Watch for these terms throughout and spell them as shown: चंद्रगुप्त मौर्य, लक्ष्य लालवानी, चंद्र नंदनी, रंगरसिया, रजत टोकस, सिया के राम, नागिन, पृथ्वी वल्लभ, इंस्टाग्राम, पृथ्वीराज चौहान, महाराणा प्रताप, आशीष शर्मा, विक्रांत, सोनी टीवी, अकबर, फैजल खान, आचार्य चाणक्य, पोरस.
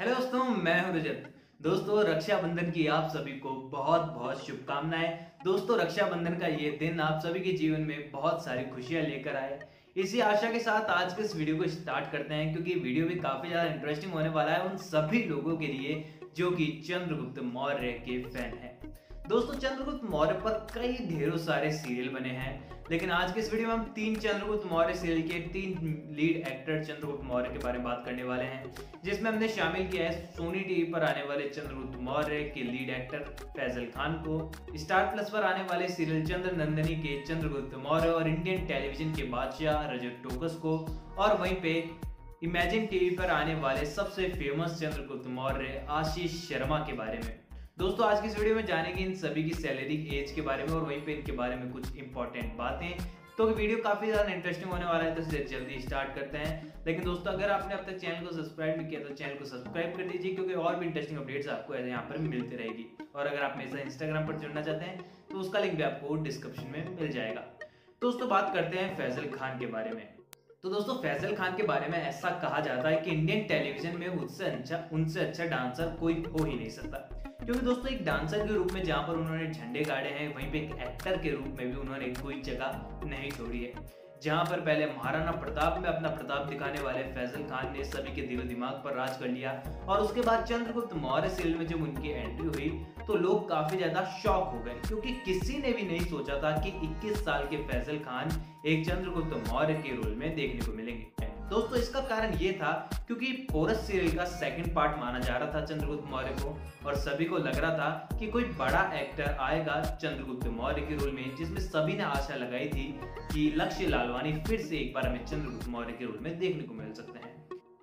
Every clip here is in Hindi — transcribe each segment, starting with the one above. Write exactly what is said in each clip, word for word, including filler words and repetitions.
हेलो दोस्तों, मैं हूं रजत। दोस्तों, रक्षाबंधन की आप सभी को बहुत बहुत शुभकामनाएं। दोस्तों, रक्षाबंधन का ये दिन आप सभी के जीवन में बहुत सारी खुशियां लेकर आए, इसी आशा के साथ आज के इस वीडियो को स्टार्ट करते हैं, क्योंकि वीडियो भी काफी ज्यादा इंटरेस्टिंग होने वाला है उन सभी लोगों के लिए जो कि चंद्रगुप्त मौर्य के फैन है। दोस्तों, चंद्रगुप्त मौर्य पर कई ढेरों सारे सीरियल बने हैं, लेकिन आज के इस वीडियो में हम तीन चंद्रगुप्त मौर्य सीरियल के तीन लीड एक्टर चंद्रगुप्त मौर्य के बारे में बात करने वाले हैं, जिसमें हमने शामिल किया है सोनी टीवी पर आने वाले चंद्रगुप्त मौर्य के लीड एक्टर फैजल खान को, स्टार प्लस पर आने वाले सीरियल चंद्र नंदनी के चंद्रगुप्त मौर्य और इंडियन टेलीविजन के बादशाह रजत टोकस को, और वहीं पे इमेजिन टीवी पर आने वाले सबसे फेमस चंद्रगुप्त मौर्य आशीष शर्मा के बारे में। दोस्तों, आज की इस वीडियो में जानेंगे इन सभी की सैलरी, एज के बारे में और वहीं पे इनके बारे में कुछ इंपॉर्टेंट बातें। तो वीडियो काफी ज्यादा इंटरेस्टिंग होने वाला है, तो इसे जल्दी स्टार्ट करते हैं। लेकिन दोस्तों, अगर आपने अब तक चैनल को सब्सक्राइब नहीं किया तो चैनल को सब्सक्राइब कर दीजिए, क्योंकि और भी इंटरेस्टिंग अपडेट्स आपको यहाँ पर मिलती रहेगी। और अगर आप मेरे साथ इंस्टाग्राम पर जुड़ना चाहते हैं तो उसका लिंक भी आपको डिस्क्रिप्शन में मिल जाएगा। दोस्तों, बात करते हैं फैजल खान के बारे में। तो दोस्तों, फैजल खान के बारे में ऐसा कहा जाता है कि इंडियन टेलीविजन में उनसे अच्छा उनसे अच्छा डांसर कोई हो ही नहीं सकता, क्योंकि दोस्तों एक डांसर के रूप में जहां पर उन्होंने झंडे गाड़े हैं, वहीं पे एक एक्टर के रूप में भी उन्होंने कोई जगह नहीं छोड़ी है। जहां पर पहले महाराणा प्रताप में अपना प्रताप दिखाने वाले फैजल खान ने सभी के दिलो दिमाग पर राज कर लिया, और उसके बाद चंद्रगुप्त मौर्य सीरियल में जब उनकी एंट्री हुई तो लोग काफी ज्यादा शॉक हो गए, क्योंकि किसी ने भी नहीं सोचा था कि इक्कीस साल के फैजल खान एक चंद्रगुप्त मौर्य के रोल में देखने को मिलेंगे। दोस्तों, इसका कारण ये था क्योंकि पोरस सीरियल का सेकंड पार्ट माना जा रहा था चंद्रगुप्त मौर्य को, और सभी को लग रहा था कि कोई बड़ा एक्टर आएगा चंद्रगुप्त मौर्य के रोल में, जिसमें सभी ने आशा लगाई थी कि लक्ष्य लालवानी फिर से एक बार हमें चंद्रगुप्त मौर्य के रोल में देखने को मिल सकते हैं।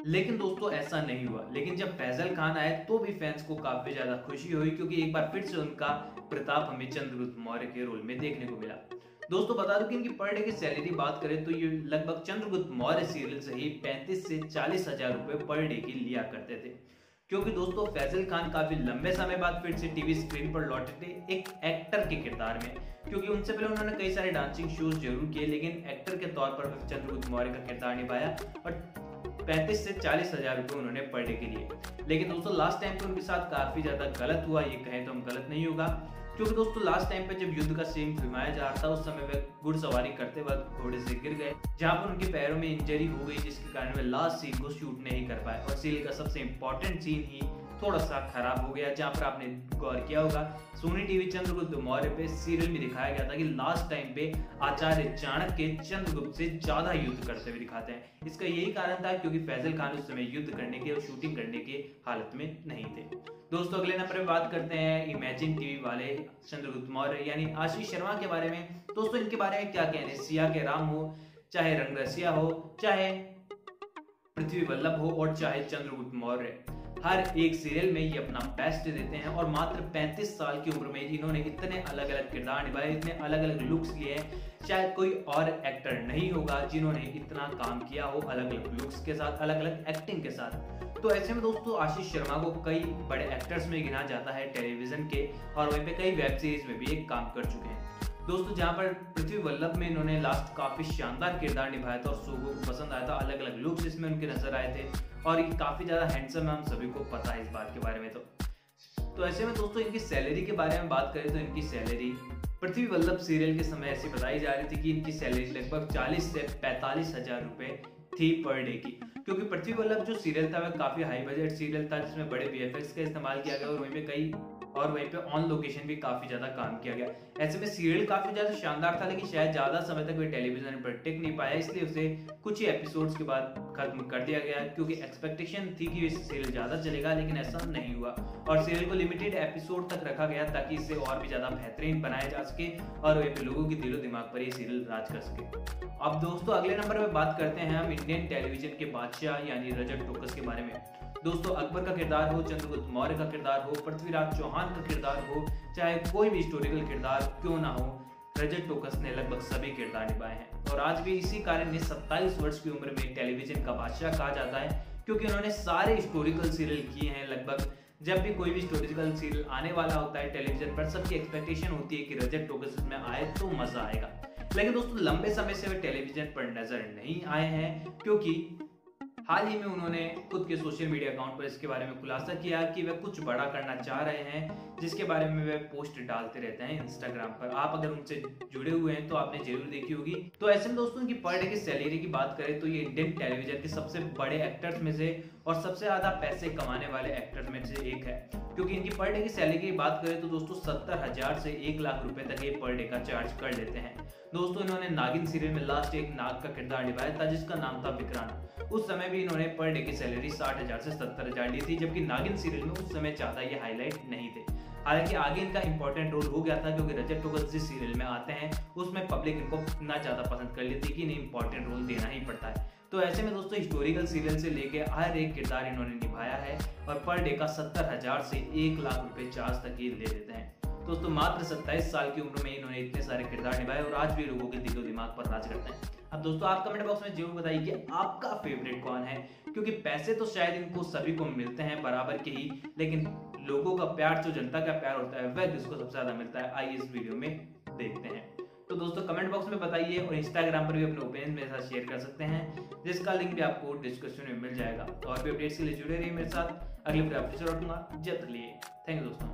लेकिन दोस्तों, ऐसा नहीं हुआ। लेकिन जब फैजल खान आए तो भी फैंस को काफी ज्यादा खुशी हुई, क्योंकि एक बार फिर से उनका प्रताप हमें चंद्रगुप्त मौर्य के रोल में देखने को मिला। दोस्तों, बता दूं कि इनकी पर डे की सैलरी बात करें तो ये लगभग चंद्रगुप्त मौर्य सीरियल से ही पैंतीस से चालीस हजार रुपए पर डे की लिया करते थे, क्योंकि दोस्तों फैजल खान काफी लंबे समय बाद फिर से टीवी स्क्रीन पर लौटे थे एक एक्टर के किरदार में, क्योंकि उनसे पहले उन्होंने कई सारे डांसिंग शोज जरूर किए, लेकिन एक्टर के तौर पर चंद्रगुप्त मौर्य का किरदार निभाया और पैंतीस से चालीस हजार रुपये उन्होंने पर डे के लिए। लेकिन दोस्तों, लास्ट टाइम पे उनके साथ काफी ज्यादा गलत हुआ, ये कहें तो हम गलत नहीं होगा, क्योंकि दोस्तों लास्ट टाइम पे जब युद्ध का सीन फिल्माया जा रहा था उस समय वे घुड़सवारी करते वक्त घोड़े से गिर गए, जहां पर उनके पैरों में इंजरी हो गई, जिसके कारण वे लास्ट सीन को शूट नहीं कर पाए, और सीरियल का सबसे इम्पोर्टेंट सीन ही थोड़ा सा खराब हो गया। जहाँ पर आपने गौर किया होगा, सोनी टीवी चंद्रगुप्त मौर्य पे सीरियल में दिखाया गया था कि लास्ट टाइम पे आचार्य चाणक्य चंद्रगुप्त से ज्यादा युद्ध करते हुए दिखाते हैं। इसका यही कारण था क्योंकि फैजल खान उस समय युद्ध करने के और शूटिंग करने के हालत में नहीं थे। दोस्तों, अगले नंबर पर बात करते हैं इमेजिन टीवी वाले चंद्रगुप्त मौर्य यानी आशीष शर्मा के बारे में। दोस्तों, इनके बारे में क्या कहने, सिया के राम हो, चाहे रंगरसिया हो, चाहे पृथ्वी वल्लभ हो, और चाहे चंद्रगुप्त मौर्य, हर एक सीरियल में ये अपना बेस्ट देते हैं। और मात्र पैंतीस साल की उम्र में इन्होंने इतने अलग अलग किरदार निभाए, इतने अलग अलग लुक्स लिए हैं, शायद कोई और एक्टर नहीं होगा जिन्होंने इतना काम किया हो अलग अलग लुक्स के साथ, अलग अलग एक्टिंग के साथ। तो ऐसे में दोस्तों, आशीष शर्मा को कई बड़े एक्टर्स में गिना जाता है टेलीविजन के, और वहीं पर कई वेब सीरीज में भी एक काम कर चुके हैं। दोस्तों, जहाँ पर पृथ्वी वल्लभ में इन्होंने लास्ट काफी शानदार किरदार निभाया था और लोगों को पसंद आया था, अलग अलग लुक्स इसमें उनके नजर आए थे, और ये काफी ज्यादा हैंडसम है, हम सभी को पता है इस बात के बारे में। तो तो ऐसे में दोस्तों, इनकी सैलरी के बारे में बात करें तो इनकी सैलरी पृथ्वी वल्लभ सीरियल के समय ऐसी बताई जा रही थी कि इनकी सैलरी लगभग चालीस से पैंतालीस हजार रुपए थी पर डे की, क्योंकि पृथ्वी वल्लभ जो सीरियल था वह काफी हाई बजट सीरियल था, जिसमें बड़े वी एफ एक्स का इस्तेमाल किया गया, और वहीं पर कई और वहीं पे ऑन लोकेशन भी काफी ज्यादा काम किया गया। ऐसे में सीरियल काफी ज्यादा शानदार था, लेकिन शायद ज्यादा समय तक वे टेलीविजन पर टिक नहीं पाया, इसलिए उसे कुछ ही एपिसोड्स के बाद खत्म कर दिया गया, क्योंकि एक्सपेक्टेशन थी कि सीरियल ज्यादा चलेगा, लेकिन ऐसा नहीं हुआ, और सीरियल को लिमिटेड एपिसोड तक रखा गया ताकि इसे और भी ज्यादा बेहतरीन बनाया जा सके, और वहीं पे लोगों के दिलो दिमाग पर ये सीरियल राज कर सके। अब दोस्तों, अगले नंबर पर बात करते हैं हम इंडियन टेलीविजन के बादशाह यानी रजत टोकस के बारे में। दोस्तों, अकबर का किरदार हो, चंद्रगुप्त मौर्य का किरदार हो, पृथ्वीराज चौहान का किरदार हो, चाहे कोई भी हिस्टोरिकल किरदार क्यों ना हो, रजत टोकस ने लगभग सभी किरदार निभाए हैं, और आज भी इसी कारण ने सत्ताईस वर्ष की उम्र में टेलीविजन का बादशाह कहा जाता है, क्योंकि उन्होंने सारे हिस्टोरिकल सीरियल किए हैं। लगभग जब भी कोई भी हिस्टोरिकल सीरियल आने वाला होता है टेलीविजन पर, सबकी एक्सपेक्टेशन होती है कि रजत टोकस में आए तो मजा आएगा, लेकिन दोस्तों लंबे समय से वे टेलीविजन पर नजर नहीं आए हैं, क्योंकि हाल ही में उन्होंने खुद के सोशल मीडिया अकाउंट पर इसके बारे में खुलासा किया कि वह कुछ बड़ा करना चाह रहे हैं, जिसके बारे में वह पोस्ट डालते रहते हैं इंस्टाग्राम पर। आप अगर उनसे जुड़े हुए हैं तो आपने जरूर देखी होगी। तो ऐसे में दोस्तों की पर डे की सैलरी की बात करें तो ये इंडियन टेलीविजन के सबसे बड़े एक्टर्स में से और सबसे ज्यादा पैसे कमाने वाले एक्टर्स में से एक है, क्योंकि इनकी पर डे की सैलरी की बात करें तो दोस्तों सत्तर हजार से एक लाख रुपए तक ये पर डे का चार्ज कर लेते हैं। दोस्तों इन्होंने नागिन सीरियल में लास्ट एक नाग का किरदार निभाया था जिसका नाम था विक्रांत। उस समय भी इन्होंने पर डे की सैलरी साठ हजार से सत्तर हजार ली थी, जबकि नागिन सीरियल में उस समय ज्यादा ये हाईलाइट नहीं थे। हालांकि आगे इनका इंपॉर्टेंट रोल हो गया था क्योंकि रजत टोकस जिस सीरियल में आते हैं उसमें पब्लिक इनको इतना ज्यादा पसंद कर लेती है कि इन्हें इंपॉर्टेंट रोल देना ही पड़ता है। तो ऐसे में दोस्तों हिस्टोरिकल सीरियल से लेके हर एक किरदार इन्होंने निभाया है और पर डे का सत्तर हजार से एक लाख रुपए चार्ज तक ये ले लेते हैं। दोस्तों मात्र सत्ताईस साल की उम्र में इन्होंने इतने सारे किरदार निभाए और आज भी लोगों के दिलो दिमाग पर राज करते हैं। अब दोस्तों आप कमेंट बॉक्स में जरूर बताइए कि आपका फेवरेट कौन है, क्योंकि पैसे तो शायद इनको सभी को मिलते हैं बराबर के ही, लेकिन लोगों का प्यार जो जनता का प्यार होता है वह किसको सबसे ज्यादा मिलता है, आइए इस वीडियो में देखते हैं। तो दोस्तों कमेंट बॉक्स में बताइए और इंस्टाग्राम पर भी अपने ओपिनियन मेरे साथ शेयर कर सकते हैं, जिसका लिंक भी आपको डिस्क्रिप्शन में मिल जाएगा। तो और भी अपडेट्स के लिए जुड़े रहिए मेरे साथ, अगले फिर आपसे रखूंगा। जब तक लिए थैंक यू दोस्तों।